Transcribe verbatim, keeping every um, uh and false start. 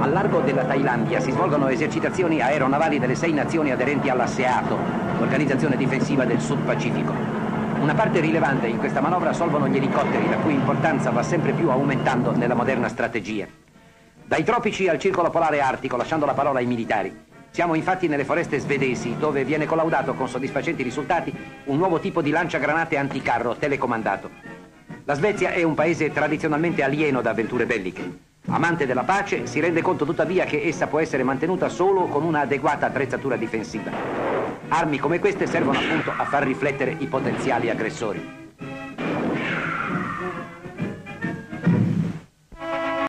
Al largo della Thailandia si svolgono esercitazioni aeronavali delle sei nazioni aderenti all'asse ATO, l'Organizzazione Difensiva del Sud Pacifico. Una parte rilevante in questa manovra solvono gli elicotteri, la cui importanza va sempre più aumentando nella moderna strategia. Dai tropici al circolo polare artico, lasciando la parola ai militari. Siamo infatti nelle foreste svedesi, dove viene collaudato con soddisfacenti risultati un nuovo tipo di lanciagranate anticarro telecomandato. La Svezia è un paese tradizionalmente alieno da avventure belliche. Amante della pace, si rende conto tuttavia che essa può essere mantenuta solo con una adeguata attrezzatura difensiva. Armi come queste servono appunto a far riflettere i potenziali aggressori.